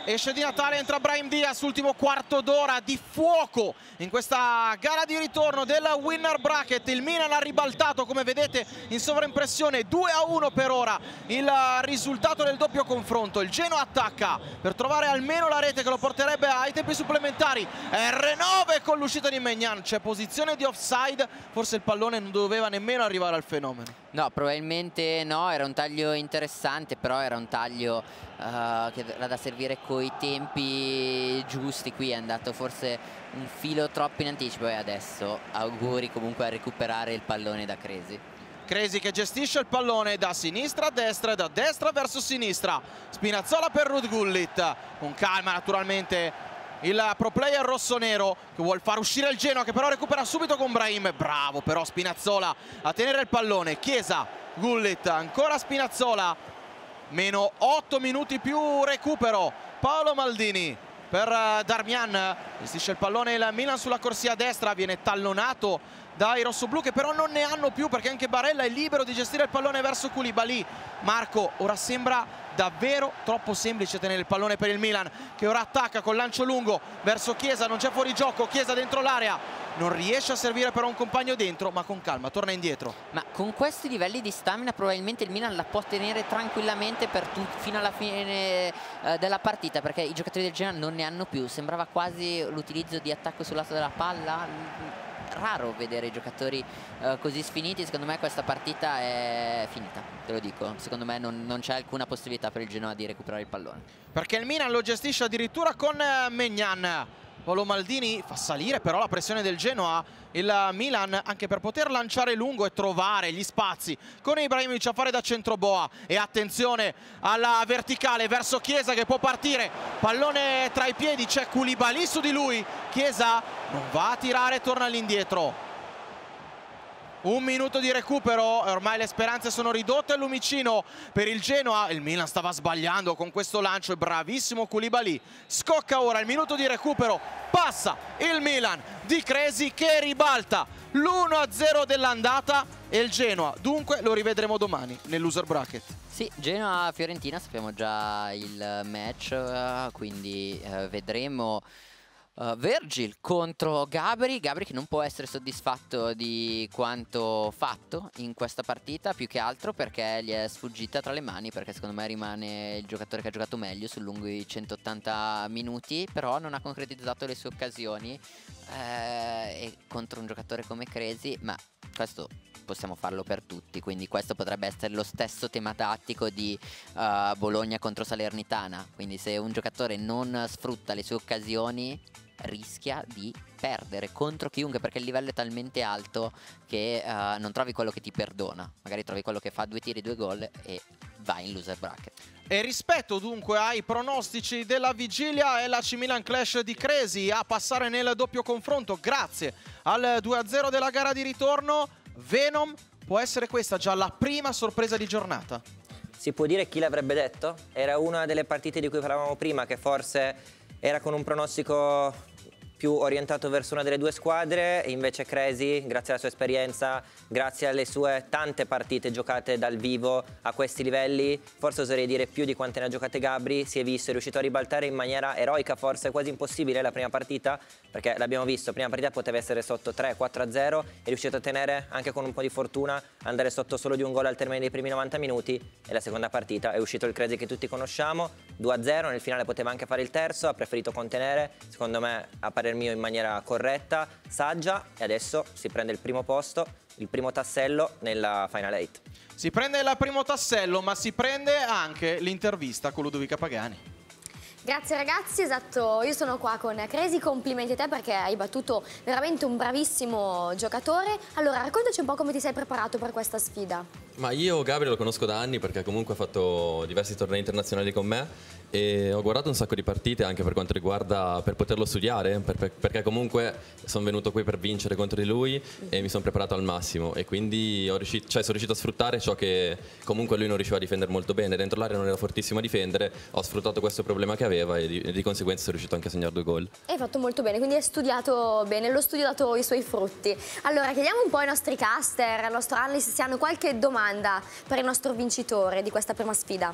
Esce Di Natale, entra Brahim Díaz, ultimo quarto d'ora di fuoco in questa gara di ritorno della Winner Bracket. Il Milan ha ribaltato, come vedete in sovraimpressione, due a uno per ora il risultato del doppio confronto. Il Genoa attacca per trovare almeno la rete che lo porterebbe ai tempi supplementari. R nove con l'uscita di Mignan, c'è posizione di offside, forse il pallone non doveva nemmeno arrivare al fenomeno. No, probabilmente no, era un taglio interessante, però era un taglio uh, che era da servire coi tempi giusti, qui è andato forse un filo troppo in anticipo e adesso auguri comunque a recuperare il pallone da Crazy. Crazy che gestisce il pallone da sinistra a destra e da destra verso sinistra, Spinazzola per Ruud Gullit, con calma naturalmente il pro player rossonero che vuol far uscire il Genoa, che però recupera subito con Brahim, bravo però Spinazzola a tenere il pallone, Chiesa, Gullit, ancora Spinazzola, meno otto minuti più recupero, Paolo Maldini per Darmian, gestisce il pallone il Milan sulla corsia destra, viene tallonato dai rossoblù che però non ne hanno più perché anche Barella è libero di gestire il pallone verso Koulibaly. Marco, ora sembra davvero troppo semplice tenere il pallone per il Milan che ora attacca col lancio lungo verso Chiesa, non c'è fuorigioco, Chiesa dentro l'area, non riesce a servire però un compagno dentro, ma con calma torna indietro. Ma con questi livelli di stamina probabilmente il Milan la può tenere tranquillamente per fino alla fine eh, della partita, perché i giocatori del Genoa non ne hanno più, sembrava quasi l'utilizzo di attacco sul lato della palla, raro vedere i giocatori uh, così sfiniti, secondo me questa partita è finita, te lo dico, secondo me non, non c'è alcuna possibilità per il Genoa di recuperare il pallone. Perché il Milan lo gestisce addirittura con Mignan, Paolo Maldini fa salire però la pressione del Genoa, il Milan anche per poter lanciare lungo e trovare gli spazi con Ibrahimovic a fare da centroboa, e attenzione alla verticale verso Chiesa che può partire, pallone tra i piedi, c'è Koulibaly su di lui, Chiesa non va a tirare, torna all'indietro, Un minuto di recupero, ormai le speranze sono ridotte al lumicino per il Genoa. Il Milan stava sbagliando con questo lancio, bravissimo Koulibaly. Scocca ora il minuto di recupero, passa il Milan di Crazy che ribalta l'uno a zero dell'andata e il Genoa. Dunque lo rivedremo domani nell'user bracket. Sì, Genoa-Fiorentina, sappiamo già il match, quindi vedremo... Uh, Virgil contro Gabri, Gabri che non può essere soddisfatto di quanto fatto in questa partita, più che altro perché gli è sfuggita tra le mani, perché secondo me rimane il giocatore che ha giocato meglio su lunghi centottanta minuti, però non ha concretizzato le sue occasioni eh, e contro un giocatore come Crazy, ma questo possiamo farlo per tutti, quindi questo potrebbe essere lo stesso tema tattico di uh, Bologna contro Salernitana, quindi se un giocatore non sfrutta le sue occasioni rischia di perdere contro chiunque, perché il livello è talmente alto che uh, non trovi quello che ti perdona, magari trovi quello che fa due tiri, due gol e vai in loser bracket. E rispetto dunque ai pronostici della vigilia, è l'A C Milan Clash di Crazy a passare nel doppio confronto grazie al due a zero della gara di ritorno. Venom, può essere questa già la prima sorpresa di giornata? Si può dire, chi l'avrebbe detto? Era una delle partite di cui parlavamo prima, che forse era con un pronostico più orientato verso una delle due squadre, invece Crazy, grazie alla sua esperienza, grazie alle sue tante partite giocate dal vivo a questi livelli, forse oserei dire più di quante ne ha giocate Gabri, si è visto, è riuscito a ribaltare in maniera eroica, forse quasi impossibile la prima partita, perché l'abbiamo visto, la prima partita poteva essere sotto tre quattro a zero, è riuscito a tenere, anche con un po' di fortuna, andare sotto solo di un gol al termine dei primi novanta minuti, e la seconda partita è uscito il Crazy che tutti conosciamo, due a zero, nel finale poteva anche fare il terzo, ha preferito contenere, secondo me a parer mio in maniera corretta, saggia, e adesso si prende il primo posto, il primo tassello nella Final otto. Si prende il primo tassello, ma si prende anche l'intervista con Ludovica Pagani. Grazie ragazzi, esatto, io sono qua con Crazy, complimenti a te perché hai battuto veramente un bravissimo giocatore. Allora, raccontaci un po' come ti sei preparato per questa sfida. Ma io Gabriel lo conosco da anni perché comunque ha fatto diversi tornei internazionali con me e ho guardato un sacco di partite anche per quanto riguarda per poterlo studiare, per, per, perché comunque sono venuto qui per vincere contro di lui e mi sono preparato al massimo e quindi ho riuscito, cioè, sono riuscito a sfruttare ciò che comunque lui non riusciva a difendere molto bene, dentro l'area non era fortissimo a difendere, ho sfruttato questo problema che aveva e di, e di conseguenza sono riuscito anche a segnare due gol. Hai fatto molto bene, quindi hai studiato bene, lo studio ha dato i suoi frutti. Allora chiediamo un po' ai nostri caster, al nostro analyst se hanno qualche domanda per il nostro vincitore di questa prima sfida.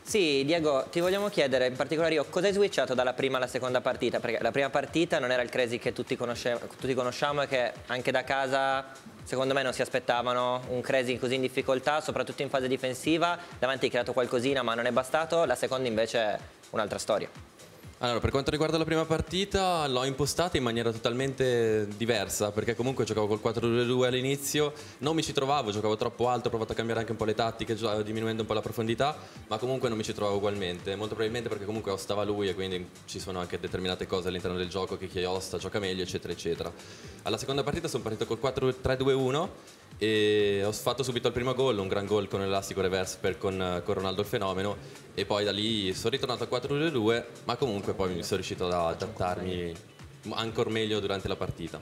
Sì, Diego, ti vogliamo chiedere in particolare io cosa hai switchato dalla prima alla seconda partita, perché la prima partita non era il Crazy che tutti, tutti conosciamo e che anche da casa secondo me non si aspettavano un Crazy così in difficoltà, soprattutto in fase difensiva, davanti hai creato qualcosina ma non è bastato, la seconda invece è un'altra storia. Allora, per quanto riguarda la prima partita l'ho impostata in maniera totalmente diversa perché comunque giocavo col quattro due due all'inizio, non mi ci trovavo, giocavo troppo alto, ho provato a cambiare anche un po' le tattiche, diminuendo un po' la profondità, ma comunque non mi ci trovavo ugualmente, molto probabilmente perché comunque ostava lui e quindi ci sono anche determinate cose all'interno del gioco che chi osta gioca meglio eccetera eccetera. Alla seconda partita sono partito col quattro tre due uno e ho fatto subito il primo gol, un gran gol con l'elastico reverse per con, con Ronaldo il fenomeno e poi da lì sono ritornato al quattro due due, ma comunque poi mi sono riuscito ad adattarmi ancora meglio durante la partita,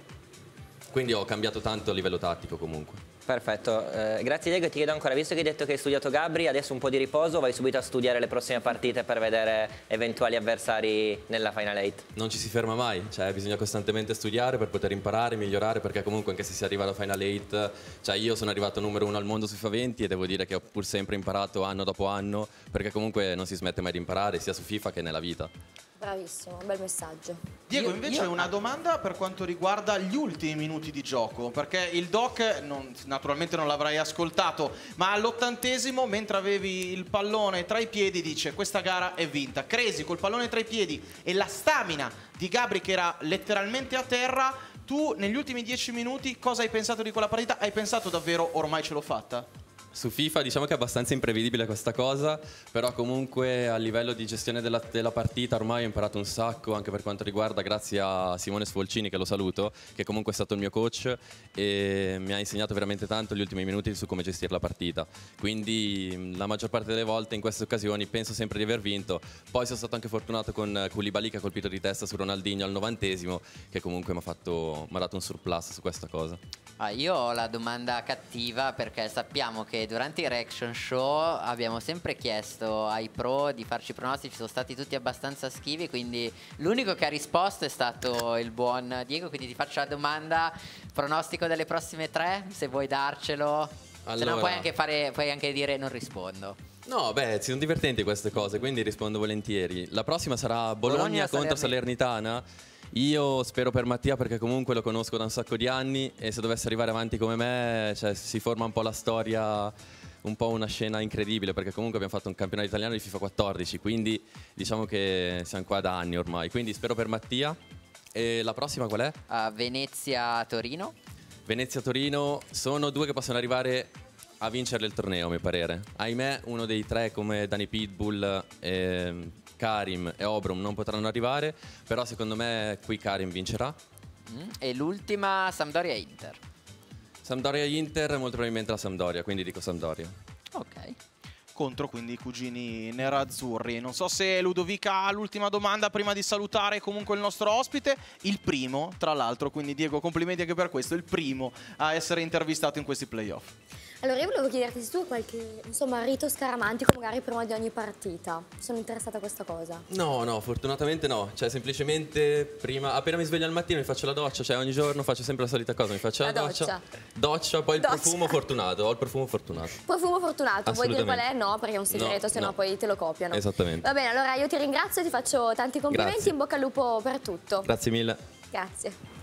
quindi ho cambiato tanto a livello tattico comunque. Perfetto, eh, grazie Diego, ti chiedo ancora, visto che hai detto che hai studiato Gabri, adesso un po' di riposo, vai subito a studiare le prossime partite per vedere eventuali avversari nella Final otto? Non ci si ferma mai, cioè bisogna costantemente studiare per poter imparare, migliorare, perché comunque anche se si arriva alla Final otto, cioè io sono arrivato numero uno al mondo sui faventi e devo dire che ho pur sempre imparato anno dopo anno, perché comunque non si smette mai di imparare sia su FIFA che nella vita. Bravissimo, un bel messaggio. Diego, io, invece io... una domanda per quanto riguarda gli ultimi minuti di gioco, perché il Doc, non, naturalmente non l'avrai ascoltato, ma all'ottantesimo, mentre avevi il pallone tra i piedi, dice questa gara è vinta. Crazy col pallone tra i piedi e la stamina di Gabri che era letteralmente a terra, tu negli ultimi dieci minuti cosa hai pensato di quella partita? Hai pensato davvero ormai ce l'ho fatta? su FIFA diciamo che è abbastanza imprevedibile questa cosa, però comunque a livello di gestione della, della partita ormai ho imparato un sacco, anche per quanto riguarda, grazie a Simone Sfolcini, che lo saluto, che comunque è stato il mio coach e mi ha insegnato veramente tanto gli ultimi minuti su come gestire la partita. Quindi la maggior parte delle volte in queste occasioni penso sempre di aver vinto. Poi sono stato anche fortunato con Koulibaly, che ha colpito di testa su Ronaldinho al novantesimo, che comunque mi ha fatto, mi ha dato un surplus su questa cosa. Ah, io ho la domanda cattiva, perché sappiamo che durante i reaction show abbiamo sempre chiesto ai pro di farci pronostici, sono stati tutti abbastanza schivi, quindi l'unico che ha risposto è stato il buon Diego, quindi ti faccio la domanda, pronostico delle prossime tre, se vuoi darcelo, allora. Se no puoi anche, fare, puoi anche dire non rispondo. No, beh, ci sono divertenti queste cose, quindi rispondo volentieri. La prossima sarà Bologna, Bologna contro Salernitana. Salernitana. Io spero per Mattia, perché comunque lo conosco da un sacco di anni e se dovesse arrivare avanti come me, cioè, si forma un po' la storia, un po' una scena incredibile, perché comunque abbiamo fatto un campionato italiano di FIFA quattordici, quindi diciamo che siamo qua da anni ormai, quindi spero per Mattia. E la prossima qual è? Uh, Venezia-Torino. Venezia-Torino, sono due che possono arrivare a vincere il torneo a mio parere. Ahimè uno dei tre come Dani Pitbull e Karim e Obrum non potranno arrivare, però secondo me qui Karim vincerà. Mm, e l'ultima Sampdoria-Inter. Sampdoria-Inter molto probabilmente la Sampdoria, quindi dico Sampdoria. Ok. Contro quindi i cugini nerazzurri. Non so se Ludovica ha l'ultima domanda prima di salutare comunque il nostro ospite, il primo tra l'altro, quindi Diego complimenti anche per questo, il primo a essere intervistato in questi playoff. Allora io volevo chiederti se tu hai qualche, insomma, rito scaramantico magari prima di ogni partita, sono interessata a questa cosa. No, no, fortunatamente no, cioè semplicemente prima, appena mi sveglio al mattino mi faccio la doccia, cioè ogni giorno faccio sempre la solita cosa, mi faccio la, la doccia, doccia, doccia, poi doccia. Il profumo fortunato, ho il profumo fortunato. Profumo fortunato, vuoi dire qual è? No, perché è un segreto, no, se no, no poi te lo copiano. Esattamente. Va bene, allora io ti ringrazio, ti faccio tanti complimenti, grazie. In bocca al lupo per tutto. Grazie mille. Grazie.